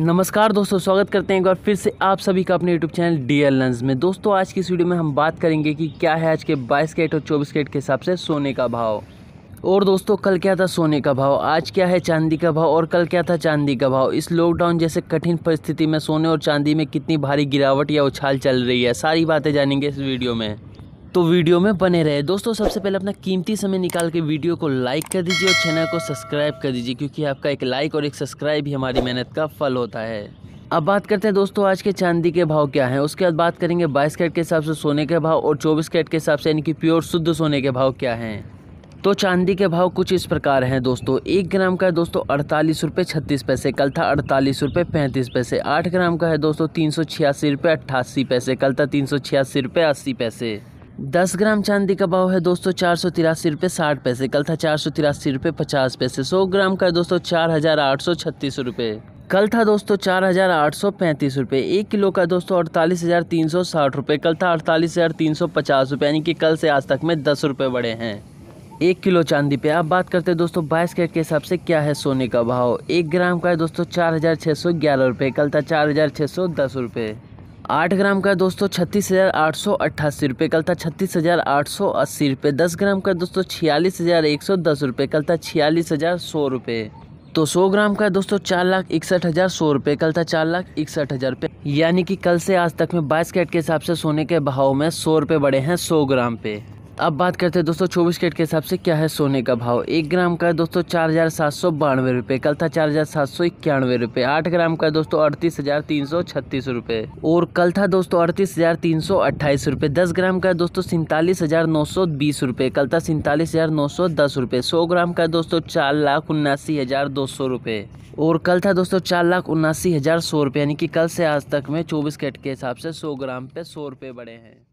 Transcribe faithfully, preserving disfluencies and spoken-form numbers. नमस्कार दोस्तों, स्वागत करते हैं एक बार फिर से आप सभी का अपने यूट्यूब चैनल डीएल लेंस में। दोस्तों आज की इस वीडियो में हम बात करेंगे कि क्या है आज के बाईस कैरेट और चौबीस कैरेट के हिसाब से सोने का भाव। और दोस्तों कल क्या था सोने का भाव, आज क्या है चांदी का भाव और कल क्या था चांदी का भाव। इस लॉकडाउन जैसे कठिन परिस्थिति में सोने और चांदी में कितनी भारी गिरावट या उछाल चल रही है, सारी बातें जानेंगे इस वीडियो में, तो वीडियो में बने रहे। दोस्तों सबसे पहले अपना कीमती समय निकाल के वीडियो को लाइक कर दीजिए और चैनल को सब्सक्राइब कर दीजिए, क्योंकि आपका एक लाइक और एक सब्सक्राइब ही हमारी मेहनत का फल होता है। अब बात करते हैं दोस्तों आज के चांदी के भाव क्या हैं, उसके बाद बात करेंगे बाईस कैरेट के हिसाब से सोने के भाव और चौबीस कैरेट के हिसाब से यानी कि प्योर शुद्ध सोने के भाव क्या हैं। तो चांदी के भाव कुछ इस प्रकार हैं दोस्तों। एक ग्राम का है दोस्तों अड़तालीस रुपये छत्तीस पैसे, कल था अड़तालीस रुपये पैंतीस पैसे। आठ ग्राम का है दोस्तों तीन सौ छियासी रुपये अट्ठासी पैसे, कल था तीन सौ छियासी रुपये अस्सी पैसे। दस ग्राम चांदी का भाव है दोस्तों चार सौ तिरासी रुपये साठ पैसे, कल था चार सौ तिरासी रुपये पचास पैसे। सौ ग्राम का है दोस्तों चार हज़ार आठ सौ छत्तीस रुपये, कल था दोस्तों चार हज़ार आठ सौ पैंतीस रुपये। एक किलो का दोस्तों अड़तालीस हज़ार तीन सौ साठ रुपये, कल था अड़तालीस हज़ार तीन सौ पचास रुपये, यानी कि कल से आज तक में दस रुपये बढ़े हैं एक किलो चांदी पे। अब बात करते हैं दोस्तों बाईस कैरेट के हिसाब से क्या है सोने का भाव। एक ग्राम का है दोस्तों चार हज़ार छः सौ ग्यारह रुपये, कल था चार हज़ार छः सौ दस रुपये। आठ ग्राम का दोस्तों छत्तीस हज़ार आठ सौ अट्ठासी रुपये, कल था छत्तीस हज़ार आठ सौ अस्सी रुपये। दस ग्राम का दोस्तों छियालीस हज़ार एक सौ दस रुपये, कल था छियालीस हज़ार सौ रुपये। तो सौ ग्राम का दोस्तों चार लाख इकसठ हज़ार सौ रुपये, कल था चार लाख इकसठ हज़ार रुपये, यानी कि कल से आज तक में बाईस कैरेट के हिसाब से सोने के भाव में सौ रुपये बढ़े हैं सौ ग्राम पे। अब बात करते हैं दोस्तों चौबीस कैरेट के हिसाब से क्या है सोने का भाव। एक ग्राम का दोस्तों चार हज़ार सात सौ बानवे रुपये, कल था चार हज़ार सात सौ इक्यानवे रुपये। आठ ग्राम का दोस्तों अड़तीस हज़ार तीन सौ छत्तीस रुपये और कल था दोस्तों अड़तीस हज़ार तीन सौ अट्ठाईस रुपये। दस ग्राम का दोस्तों सैंतालीस हज़ार नौ सौ बीस रुपये, कल था सैंतालीस हज़ार नौ सौ दस रुपये। सौ ग्राम का दोस्तों चार लाख उन्नासी हज़ार दो सौ रुपये और कल था दोस्तों चार लाख उन्नासी हज़ार सौ रुपये, यानी कि कल से आज तक में चौबीस कैरेट के हिसाब से सौ ग्राम पे सौ रुपये बढ़े हैं।